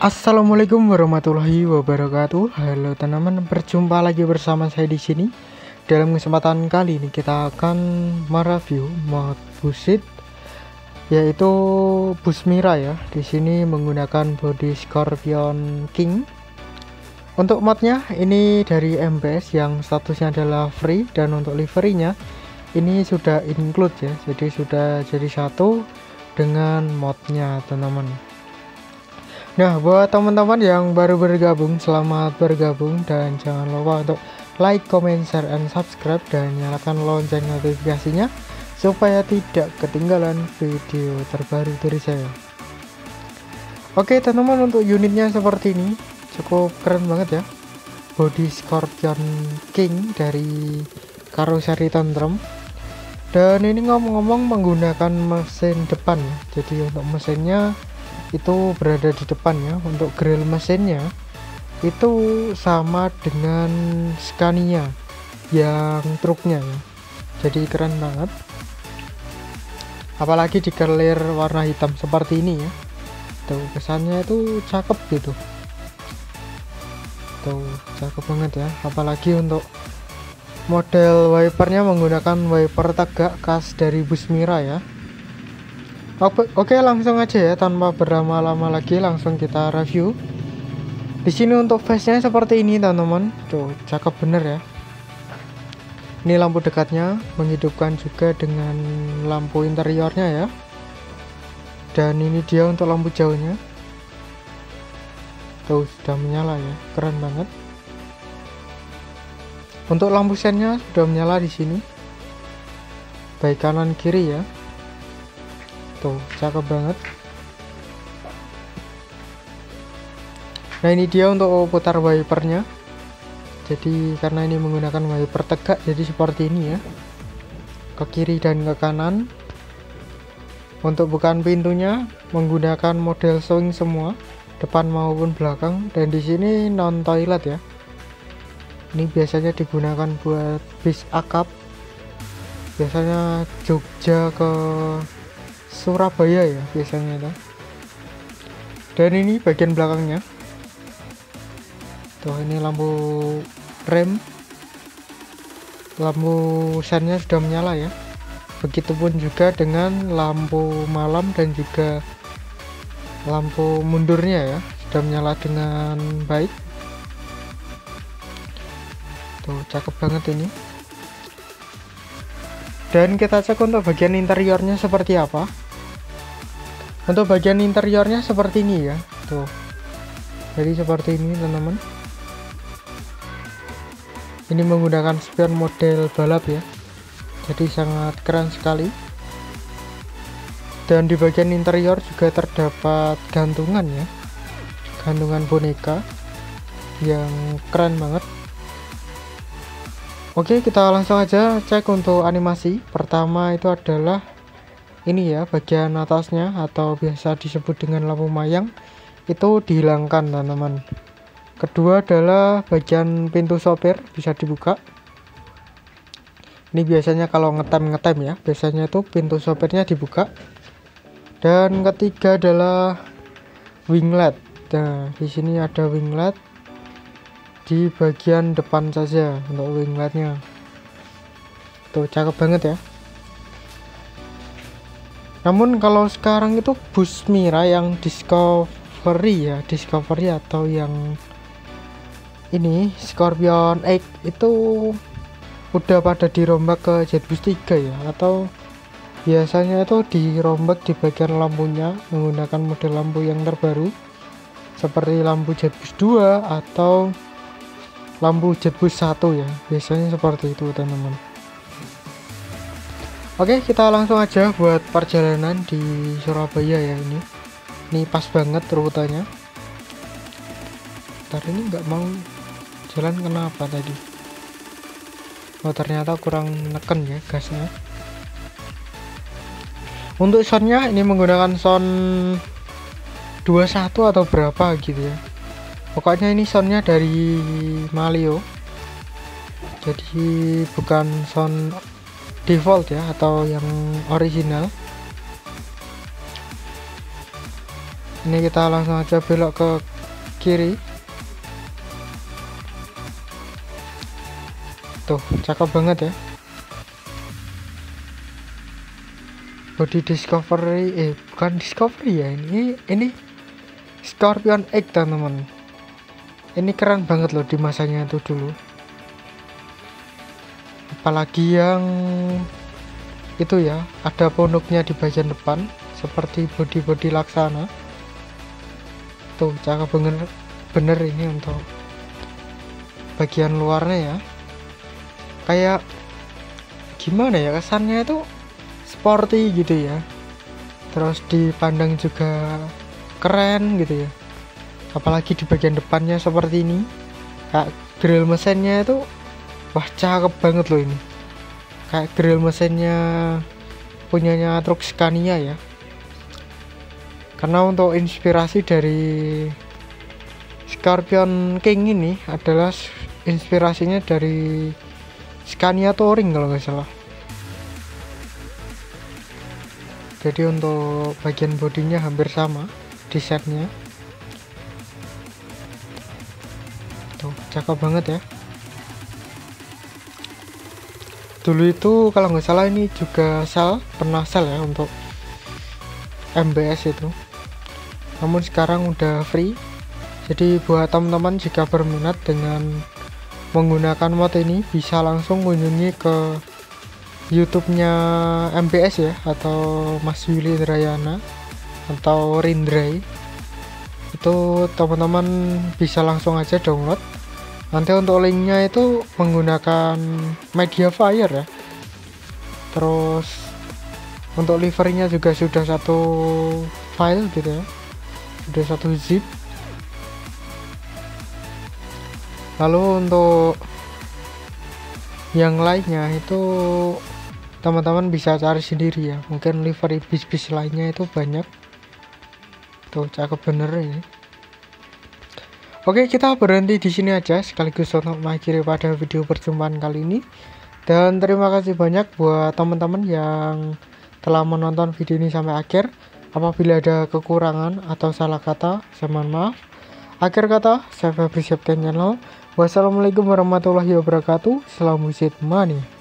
Assalamualaikum warahmatullahi wabarakatuh. Halo teman-teman, berjumpa lagi bersama saya di sini. Dalam kesempatan kali ini kita akan mereview mod BUSSID, yaitu Bus Mira ya. Di sini menggunakan bodi Scorpion King. Untuk modnya ini dari MBS yang statusnya adalah free, dan untuk liverynya ini sudah include ya. Jadi sudah jadi satu dengan modnya teman-teman. Nah, buat teman-teman yang baru bergabung, selamat bergabung, dan jangan lupa untuk like, comment, share, and subscribe, dan nyalakan lonceng notifikasinya supaya tidak ketinggalan video terbaru dari saya. Oke teman-teman, untuk unitnya seperti ini, cukup keren banget ya. Body Scorpion King dari Karoseri Tontrem, dan ini ngomong-ngomong menggunakan mesin depan ya. Jadi untuk mesinnya itu berada di depan ya. Untuk grill mesinnya itu sama dengan Scania yang truknya ya. Jadi keren banget, apalagi dikelir warna hitam seperti ini ya. Tuh, kesannya itu cakep gitu. Tuh, cakep banget ya. Apalagi untuk model wipernya menggunakan wiper tegak khas dari Bus Mira ya. Oke, langsung aja ya, tanpa berlama-lama lagi langsung kita review. Di sini untuk face-nya seperti ini teman-teman. Tuh, cakep bener ya. Ini lampu dekatnya, menghidupkan juga dengan lampu interiornya ya. Dan ini dia untuk lampu jauhnya. Tuh, sudah menyala ya. Keren banget. Untuk lampu sennya sudah menyala di sini. Baik kanan kiri ya. Tuh, cakep banget. Nah, ini dia untuk putar wipernya. Jadi karena ini menggunakan wiper tegak, jadi seperti ini ya, ke kiri dan ke kanan. Untuk bukaan pintunya menggunakan model swing semua, depan maupun belakang. Dan di sini non toilet ya. Ini biasanya digunakan buat bis akap, biasanya Jogja ke Surabaya ya biasanya tuh. Dan ini bagian belakangnya. Tuh, ini lampu rem, lampu sennya sudah menyala ya. Begitupun juga dengan lampu malam dan juga lampu mundurnya ya, sudah menyala dengan baik. Tuh, cakep banget ini. Dan kita cek untuk bagian interiornya seperti apa. Untuk bagian interiornya seperti ini ya. Tuh, jadi seperti ini teman-teman. Ini menggunakan spion model balap ya. Jadi sangat keren sekali. Dan di bagian interior juga terdapat gantungan ya, gantungan boneka yang keren banget. Oke, kita langsung aja cek untuk animasi. Pertama itu adalah ini ya, bagian atasnya atau biasa disebut dengan lampu mayang itu dihilangkan teman-teman. Kedua adalah bagian pintu sopir bisa dibuka. Ini biasanya kalau ngetem ya, biasanya itu pintu sopirnya dibuka. Dan ketiga adalah winglet. Nah, di sini ada winglet di bagian depan saja untuk wingletnya. Tuh, cakep banget ya. Namun kalau sekarang itu Bus Mira yang Discovery ya, Discovery atau yang ini Scorpion X itu udah pada dirombak ke Jetbus 3 ya, atau biasanya itu dirombak di bagian lampunya menggunakan model lampu yang terbaru seperti lampu Jetbus 2 atau lampu Jetbus 1 ya, biasanya seperti itu teman-teman. Oke, kita langsung aja buat perjalanan di Surabaya ya. Ini pas banget rutenya. Bentar, ini nggak mau jalan kenapa tadi? Oh, ternyata kurang neken ya gasnya. Untuk soundnya ini menggunakan sound 21 atau berapa gitu ya. Pokoknya ini soundnya dari Malio, jadi bukan sound default ya atau yang original. Ini kita langsung aja belok ke kiri. Tuh, cakep banget ya. Body Discovery, bukan Discovery ya, ini Scorpion X teman-teman. Ini keren banget loh di masanya itu dulu. Apalagi yang itu ya, ada punduknya di bagian depan seperti body-body laksana. Tuh, cakep bener ini untuk bagian luarnya ya. Kayak gimana ya, kesannya itu sporty gitu ya, terus dipandang juga keren gitu ya. Apalagi di bagian depannya seperti ini, kayak grill mesinnya itu, wah cakep banget loh ini. Kayak grill mesinnya punyanya truk Scania ya, karena untuk inspirasi dari Scorpion King ini adalah inspirasinya dari Scania Touring kalau nggak salah. Jadi untuk bagian bodinya hampir sama desainnya. Tuh, cakep banget ya. Dulu itu kalau nggak salah ini juga pernah sel ya untuk MBS itu. Namun sekarang udah free. Jadi buat teman-teman jika berminat dengan menggunakan mod ini bisa langsung kunjungi ke YouTube-nya MBS ya, atau Mas Rianken atau Rindrai. Itu teman-teman bisa langsung aja download. Nanti untuk linknya itu menggunakan media fire ya. Terus untuk livernya juga sudah satu file gitu ya, sudah satu zip. Lalu untuk yang lainnya itu teman-teman bisa cari sendiri ya, mungkin livery bis-bis lainnya itu banyak. Tuh, cakep bener ini. Oke, kita berhenti di sini aja sekaligus untuk mengakhiri pada video perjumpaan kali ini, dan terima kasih banyak buat teman-teman yang telah menonton video ini sampai akhir. Apabila ada kekurangan atau salah kata saya mohon maaf. Akhir kata, saya Febri Septian channel. Wassalamualaikum warahmatullahi wabarakatuh. Salam BUSSID Mania.